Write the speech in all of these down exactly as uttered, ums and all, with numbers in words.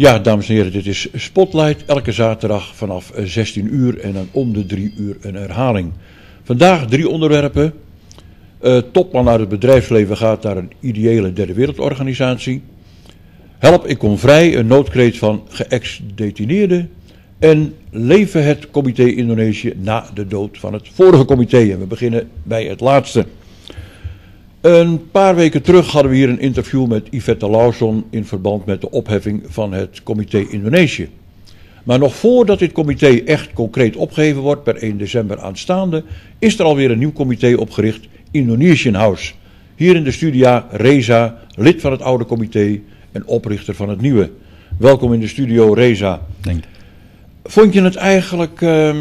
Ja, dames en heren, dit is Spotlight, elke zaterdag vanaf zestien uur en dan om de drie uur een herhaling. Vandaag drie onderwerpen. Uh, topman uit het bedrijfsleven gaat naar een ideële derde wereldorganisatie. Help, ik kom vrij, een noodkreet van geëx-detineerden. En leven het comité Indonesië na de dood van het vorige comité. En we beginnen bij het laatste. Een paar weken terug hadden we hier een interview met Yvette Lawson in verband met de opheffing van het comité Indonesië. Maar nog voordat dit comité echt concreet opgeheven wordt, per één december aanstaande, is er alweer een nieuw comité opgericht, Indonesian House. Hier in de studio Reza, lid van het oude comité en oprichter van het nieuwe. Welkom in de studio, Reza. Dank. Vond je het eigenlijk uh,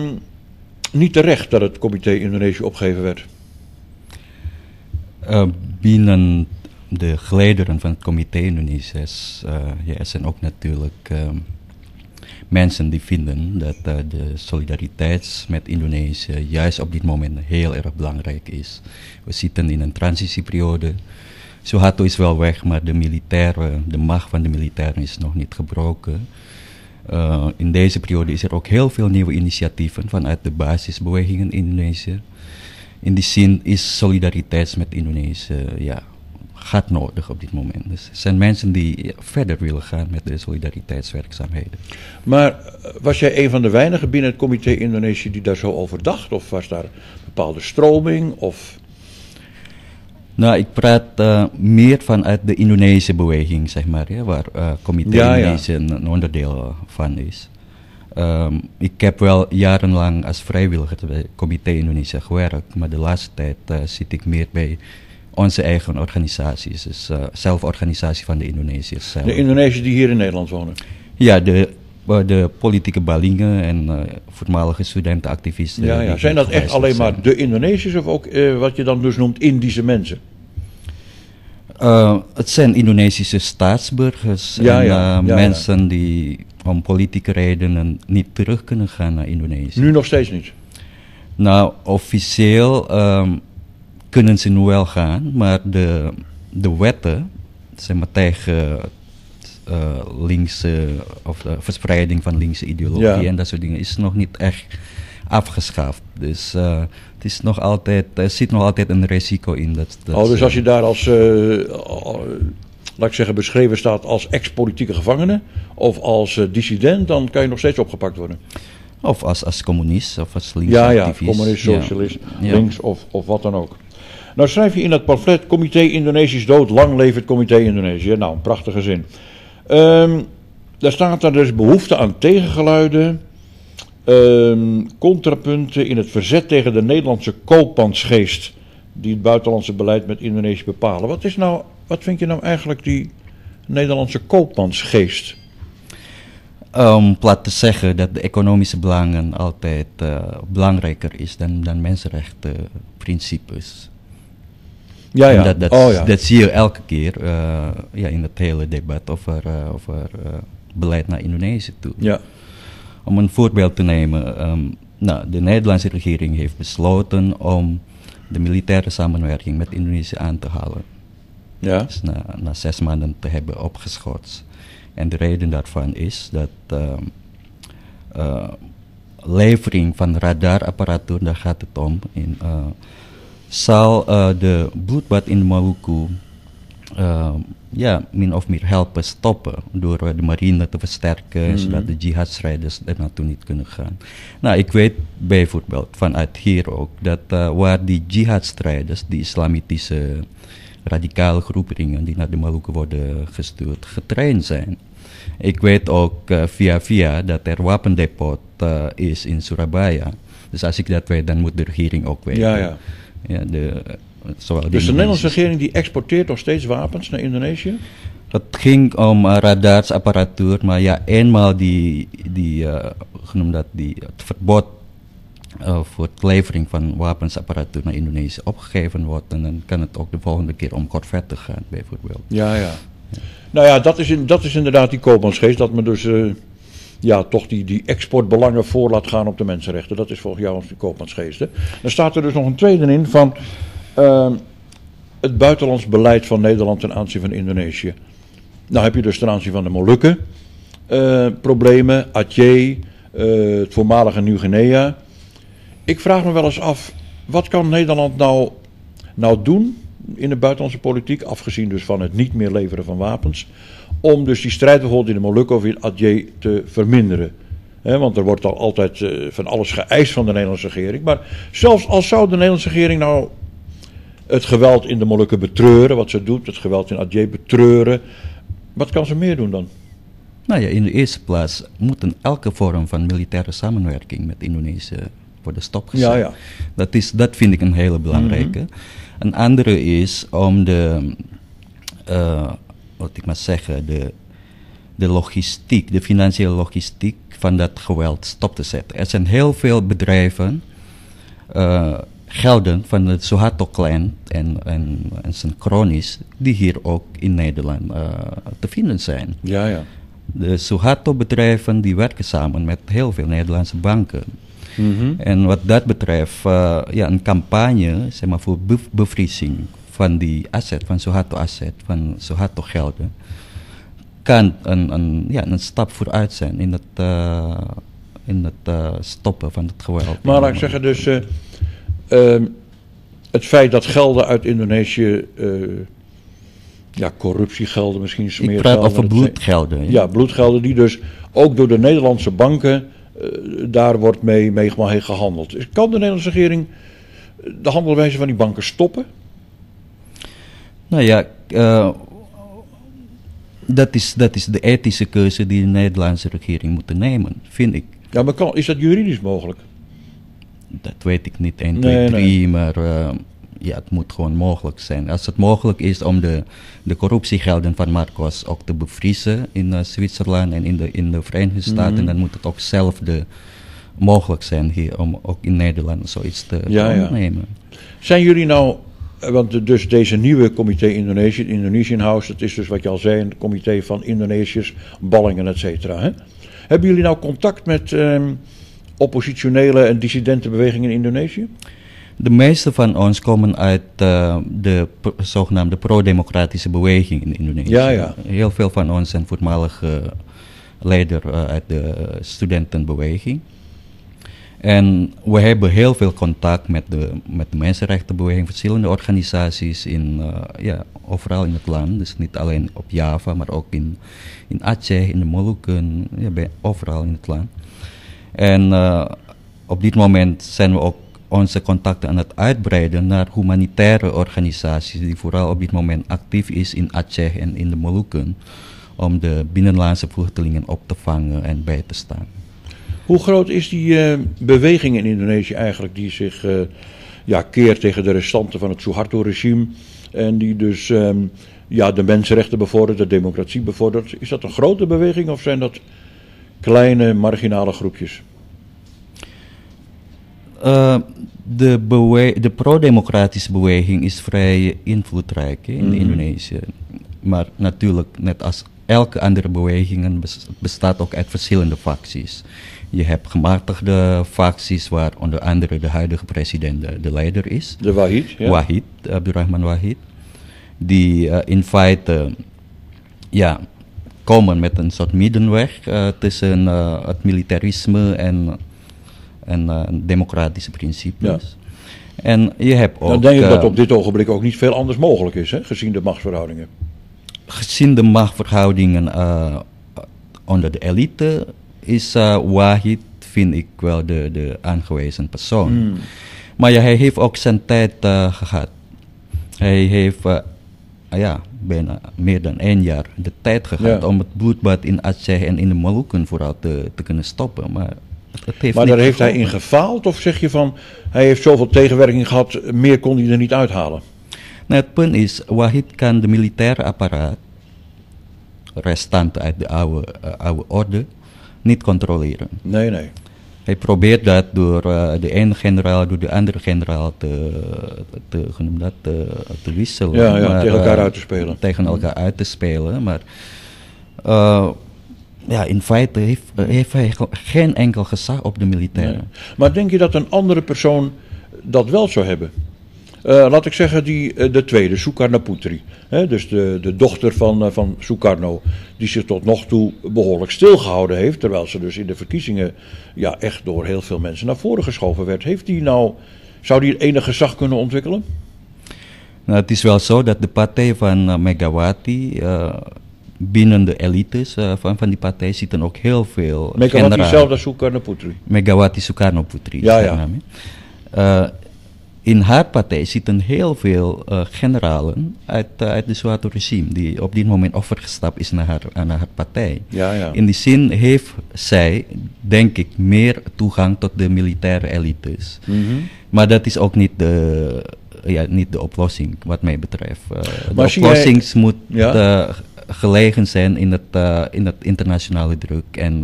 niet terecht dat het comité Indonesië opgeheven werd? Uh, binnen de geleideren van het comité Indonesië uh, ja, er zijn ook natuurlijk uh, mensen die vinden dat uh, de solidariteit met Indonesië juist op dit moment heel erg belangrijk is. We zitten in een transitieperiode. Suharto is wel weg, maar de militairen, de macht van de militairen is nog niet gebroken. Uh, in deze periode is er ook heel veel nieuwe initiatieven vanuit de basisbewegingen in Indonesië. In die zin is solidariteit met Indonesië, ja, gaat nodig op dit moment. Dus er zijn mensen die verder willen gaan met de solidariteitswerkzaamheden. Maar was jij een van de weinigen binnen het comité Indonesië die daar zo over dacht? Of was daar een bepaalde stroming? Of... Nou, ik praat uh, meer vanuit de Indonesische beweging, zeg maar, ja, waar uh, comité ja, Indonesië ja. een onderdeel van is. Um, ik heb wel jarenlang als vrijwilliger bij het comité Indonesië gewerkt, maar de laatste tijd uh, zit ik meer bij onze eigen organisaties, dus uh, zelforganisatie van de Indonesiërs zelf. De Indonesiërs die hier in Nederland wonen? Ja, de, uh, de politieke ballingen en uh, voormalige studentenactivisten. Ja, ja. Zijn dat echt alleen zijn. maar de Indonesiërs of ook uh, wat je dan dus noemt Indische mensen? Uh, het zijn Indonesische staatsburgers ja, en uh, ja, ja, mensen ja. die om politieke redenen niet terug kunnen gaan naar Indonesië. Nu nog steeds niet? Nou, officieel um, kunnen ze nu wel gaan, maar de, de wetten zeg maar, tegen uh, linkse of de verspreiding van linkse ideologie ja. en dat soort dingen is nog niet echt afgeschaft. Dus uh, het is nog altijd, er zit nog altijd een risico in. Dat, dat oh, dus als je daar als, uh, laat ik zeggen, beschreven staat als ex-politieke gevangene of als uh, dissident, dan kan je nog steeds opgepakt worden. Of als, als communist of als linksactivist. Ja, ja, communist, socialist, ja. links of, of wat dan ook. Nou schrijf je in dat pamflet, comité Indonesisch dood, lang leef het comité Indonesië. Nou, een prachtige zin. Um, daar staat dan dus behoefte aan tegengeluiden... Um, contrapunten in het verzet tegen de Nederlandse koopmansgeest die het buitenlandse beleid met Indonesië bepalen. Wat is nou, wat vind je nou eigenlijk die Nederlandse koopmansgeest? Um, plat te zeggen dat de economische belangen altijd uh, belangrijker is dan, dan mensenrechtenprincipes. Ja, ja. Dat, dat, oh, ja. dat zie je elke keer uh, ja, in het hele debat over, uh, over uh, beleid naar Indonesië toe. Ja. Om een voorbeeld te nemen, um, nou, de Nederlandse regering heeft besloten om de militaire samenwerking met Indonesië aan te halen. Ja. Dus na, na zes maanden te hebben opgeschort. En de reden daarvan is dat uh, uh, levering van radarapparatuur, daar gaat het om, in, uh, zal uh, de bloedbad in Maluku Uh, ja, min of meer helpen stoppen door uh, de marine te versterken, mm-hmm. zodat de jihadstrijders er naartoe niet kunnen gaan. Nou, ik weet bijvoorbeeld vanuit hier ook dat uh, waar die jihadstrijders, die islamitische radicale groeperingen die naar de Maluku worden gestuurd, getraind zijn. Ik weet ook uh, via via dat er wapendepot uh, is in Surabaya. Dus als ik dat weet, dan moet de regering ook weten. Ja, ja. ja de, Zowel dus de Nederlandse regering die exporteert nog steeds wapens naar Indonesië? Het ging om uh, radarsapparatuur, maar ja, eenmaal die, die, uh, genoemd dat die, het verbod uh, voor de levering van wapensapparatuur naar Indonesië opgegeven wordt, en dan kan het ook de volgende keer om kortvetten gaan, bijvoorbeeld. Ja, ja. ja. Nou ja, dat is, in, dat is inderdaad die koopmansgeest, dat men dus uh, ja, toch die, die exportbelangen voor laat gaan op de mensenrechten. Dat is volgens jou de koopmansgeest. Hè? Dan staat er dus nog een tweede in van... Uh, het buitenlands beleid van Nederland ten aanzien van Indonesië. Nou heb je dus ten aanzien van de Molukken uh, problemen, Aceh, uh, het voormalige Nieuw-Guinea. Ik vraag me wel eens af, wat kan Nederland nou, nou doen in de buitenlandse politiek, afgezien dus van het niet meer leveren van wapens, om dus die strijd bijvoorbeeld in de Molukken of in Aceh te verminderen? He, want er wordt al altijd uh, van alles geëist van de Nederlandse regering. Maar zelfs als zou de Nederlandse regering nou het geweld in de Molukken betreuren, wat ze doet, het geweld in Aceh betreuren, wat kan ze meer doen dan? Nou ja, in de eerste plaats moeten elke vorm van militaire samenwerking met Indonesië worden stopgezet. Ja, ja. Dat, is, dat vind ik een hele belangrijke. Mm-hmm. Een andere is om de, uh, wat ik maar zeggen, de, de logistiek, de financiële logistiek van dat geweld stop te zetten. Er zijn heel veel bedrijven, uh, gelden van het Suharto-clan en, en, en zijn cronies, die hier ook in Nederland uh, te vinden zijn. Ja, ja. De Suharto-bedrijven die werken samen met heel veel Nederlandse banken. Mm-hmm. En wat dat betreft, uh, ja, een campagne zeg maar, voor bev bevriezing van die asset, van Suharto-asset, van Suharto-gelden, kan een, een, ja, een stap vooruit zijn in het, uh, in het uh, stoppen van het geweld. Maar laat ik zeggen, dus uh, uh, het feit dat gelden uit Indonesië, uh, ja, corruptiegelden misschien, smeergelden. Ik praat over bloedgelden. Ja. ja, bloedgelden die dus ook door de Nederlandse banken, uh, daar wordt mee, mee gehandeld. Kan de Nederlandse regering de handelwijze van die banken stoppen? Nou ja, uh, Dat is, dat is de ethische keuze die de Nederlandse regering moet nemen, vind ik. Ja, maar kan, is dat juridisch mogelijk? Dat weet ik niet, één, twee, drie, maar uh, ja, het moet gewoon mogelijk zijn. Als het mogelijk is om de, de corruptiegelden van Marcos ook te bevriezen in uh, Zwitserland en in de, in de Verenigde Staten, mm-hmm. dan moet het ook zelf de, mogelijk zijn hier om ook in Nederland zoiets te, ja, te ondernemen. Ja. Zijn jullie nou... Want dus deze nieuwe comité Indonesië, het Indonesian House, dat is dus wat je al zei, een comité van Indonesiërs, ballingen, et cetera. Hè? Hebben jullie nou contact met eh, oppositionele en dissidente bewegingen in Indonesië? De meeste van ons komen uit uh, de pro zogenaamde pro-democratische beweging in Indonesië. Ja, ja. Heel veel van ons zijn voormalige leider uh, uit de studentenbeweging. En we hebben heel veel contact met de, met de mensenrechtenbeweging, verschillende organisaties in, uh, ja, overal in het land. Dus niet alleen op Java, maar ook in, in Aceh, in de Molukken, ja, bij, overal in het land. En uh, op dit moment zijn we ook onze contacten aan het uitbreiden naar humanitaire organisaties die vooral op dit moment actief is in Aceh en in de Molukken, om de binnenlandse vluchtelingen op te vangen en bij te staan. Hoe groot is die uh, beweging in Indonesië eigenlijk die zich uh, ja, keert tegen de restanten van het Suharto-regime en die dus um, ja, de mensenrechten bevordert, de democratie bevordert? Is dat een grote beweging of zijn dat kleine marginale groepjes? Uh, de de pro-democratische beweging is vrij invloedrijk he, in mm-hmm. Indonesië, maar natuurlijk net als elke andere beweging bestaat ook uit verschillende facties. Je hebt gematigde facties waar onder andere de huidige president de, de leider is. De Wahid. Ja. Wahid, Abdurrahman Wahid. Die uh, in feite uh, ja, komen met een soort middenweg uh, tussen uh, het militarisme en, en uh, democratische principes. Ja. En je hebt ook... Dan denk ik uh, dat op dit ogenblik ook niet veel anders mogelijk is, hè, gezien de machtsverhoudingen. Gezien de machtsverhoudingen uh, onder de elite is uh, Wahid, vind ik wel, de, de aangewezen persoon. Mm. Maar ja, hij heeft ook zijn tijd uh, gehad. Hij heeft uh, ja, bijna meer dan één jaar de tijd gehad ja. om het bloedbad in Aceh en in de Molukken vooral te, te kunnen stoppen. Maar, het heeft maar daar heeft gekomen. Hij in gefaald? Of zeg je van, hij heeft zoveel tegenwerking gehad, meer kon hij er niet uithalen? Nou, het punt is, Wahid kan de militaire apparaat, restant uit de oude, uh, oude orde, niet controleren. Nee, nee. Hij probeert dat door uh, de ene generaal, door de andere generaal te, te, dat, te, te wisselen. Ja, ja maar, tegen elkaar uh, uit te spelen. Tegen elkaar uit te spelen, maar uh, ja, in feite heeft, heeft hij geen enkel gezag op de militairen. Nee. Maar denk je dat een andere persoon dat wel zou hebben? Uh, laat ik zeggen, die, de tweede, Sukarno-Putri. Hè, dus de, de dochter van, uh, van Sukarno, die zich tot nog toe behoorlijk stilgehouden heeft, terwijl ze dus in de verkiezingen ja, echt door heel veel mensen naar voren geschoven werd. Heeft die nou, zou die enig gezag kunnen ontwikkelen? Nou, het is wel zo dat de partij van uh, Megawati, uh, binnen de elites uh, van, van die partij zitten ook heel veel... Megawati zelf, dat Sukarno-Putri. Megawati Sukarno-Putri. Ja, ja. Uh, In haar partij zitten heel veel uh, generalen uit, uh, uit het Suharto-regime die op dit moment overgestapt is naar haar, naar haar partij. Ja, ja. In die zin heeft zij, denk ik, meer toegang tot de militaire elites. Mm-hmm. Maar dat is ook niet de, ja, niet de oplossing, wat mij betreft. Uh, de oplossing jij... moet ja? uh, gelegen zijn in het, uh, in het internationale druk en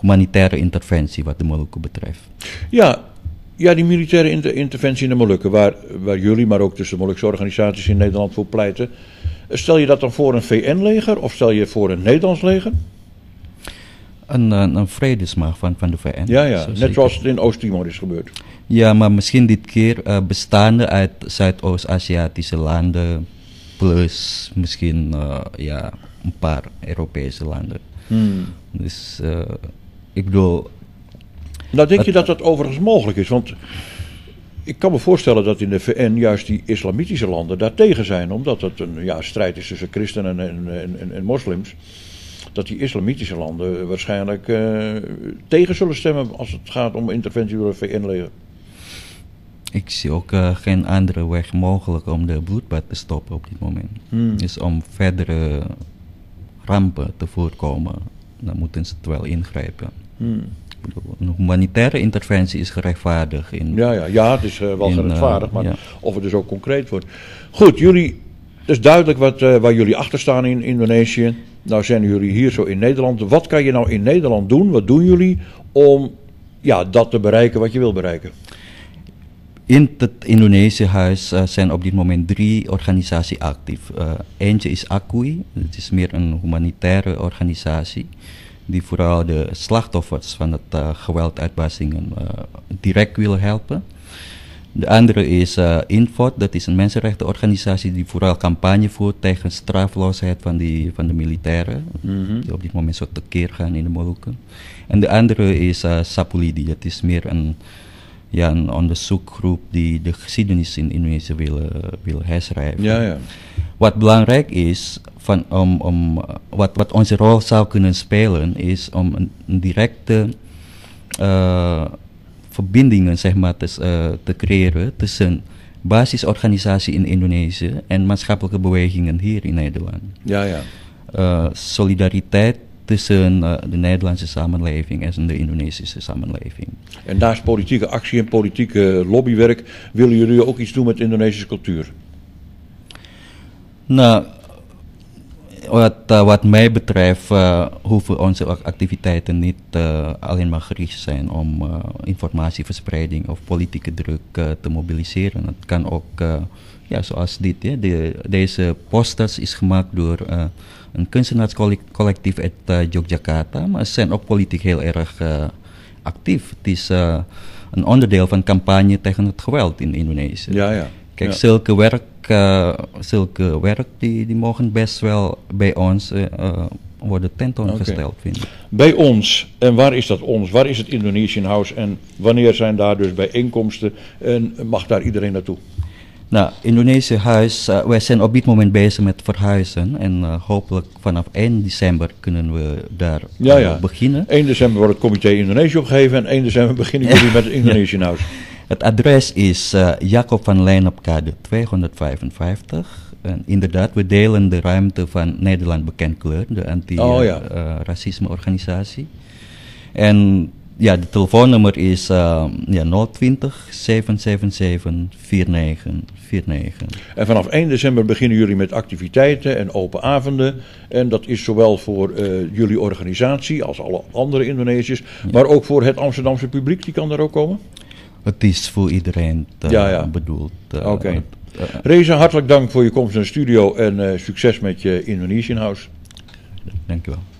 humanitaire interventie wat de Molukken betreft. Ja. Ja, die militaire inter interventie in de Molukken, waar, waar jullie, maar ook tussen de Molukse organisaties in Nederland voor pleiten. Stel je dat dan voor een V N-leger of stel je voor een Nederlands leger? Een, een, een vredesmacht van, van de V N. Ja, ja. Zo net zeker. Zoals het in Oost-Timor is gebeurd. Ja, maar misschien dit keer uh, bestaande uit Zuidoost-Aziatische landen, plus misschien uh, ja, een paar Europese landen. Hmm. Dus uh, ik bedoel... Nou, denk je dat dat overigens mogelijk is? Want ik kan me voorstellen dat in de V N juist die islamitische landen daartegen zijn. Omdat het een ja, strijd is tussen christenen en, en, en, en moslims. Dat die islamitische landen waarschijnlijk uh, tegen zullen stemmen als het gaat om interventie door het V N-leger. Ik zie ook uh, geen andere weg mogelijk om de bloedbad te stoppen op dit moment. Hmm. Dus om verdere rampen te voorkomen, dan moeten ze het wel ingrijpen. Hmm. Een humanitaire interventie is gerechtvaardigd. In, ja, ja, ja, het is uh, wel in, gerechtvaardigd, maar ja. Of het dus ook concreet wordt. Goed, jullie, het is duidelijk wat, uh, waar jullie achter staan in Indonesië. Nou zijn jullie hier zo in Nederland. Wat kan je nou in Nederland doen? Wat doen jullie om ja, dat te bereiken wat je wil bereiken? In het Indonesië Huis uh, zijn op dit moment drie organisaties actief. Uh, eentje is A C U I, dat is meer een humanitaire organisatie. Die vooral de slachtoffers van het uh, gewelduitbarstingen uh, direct willen helpen. De andere is uh, INFOT, dat is een mensenrechtenorganisatie die vooral campagne voert tegen strafloosheid van, die, van de militairen. Mm-hmm. Die op dit moment zo tekeer gaan in de Molukken. En de andere is uh, SAPULIDI, dat is meer een, ja, een onderzoekgroep die de geschiedenis in Indonesië wil, wil herschrijven. Ja, ja. Wat belangrijk is, van, om, om, wat, wat onze rol zou kunnen spelen, is om een, een directe uh, verbindingen zeg maar, te, uh, te creëren tussen basisorganisatie in Indonesië en maatschappelijke bewegingen hier in Nederland. Ja, ja. Uh, solidariteit tussen uh, de Nederlandse samenleving en de Indonesische samenleving. En naast politieke actie en politieke lobbywerk willen jullie ook iets doen met Indonesische cultuur? Nou, wat, uh, wat mij betreft uh, hoeven onze activiteiten niet uh, alleen maar gericht zijn om uh, informatieverspreiding of politieke druk uh, te mobiliseren. Het kan ook, uh, ja, zoals dit, ja, de, deze posters is gemaakt door uh, een kunstenaarscollectief uit uh, Yogyakarta, maar ze zijn ook politiek heel erg uh, actief. Het is uh, een onderdeel van campagne tegen het geweld in Indonesië. Ja, ja. Kijk, ja. zulke werk, uh, zulke werk die, die mogen best wel bij ons uh, worden tentoongesteld, vind ik. Bij ons, en waar is dat ons? Waar is het Indonesian House en wanneer zijn daar dus bijeenkomsten en mag daar iedereen naartoe? Nou, Indonesian House, uh, wij zijn op dit moment bezig met verhuizen en uh, hopelijk vanaf één december kunnen we daar ja, ja. beginnen. één december wordt het comité Indonesië opgegeven en één december beginnen jullie met het Indonesian ja. House. Het adres is uh, Jacob van Lijn op Kade tweehonderdvijfenvijftig. En inderdaad, we delen de ruimte van Nederland Bekend Kleur, de anti-racisme-organisatie. Oh, ja. uh, en ja, de telefoonnummer is uh, ja, nul twintig, zeven zeven zeven, vier negen vier negen. En vanaf één december beginnen jullie met activiteiten en open avonden. En dat is zowel voor uh, jullie organisatie als alle andere Indonesiërs, ja. maar ook voor het Amsterdamse publiek, die kan daar ook komen? Het is voor iedereen uh, ja, ja. bedoeld. Uh, Oké. Okay. Uh, Reza, hartelijk dank voor je komst naar de studio en uh, succes met je Indonesian House. Dank je wel.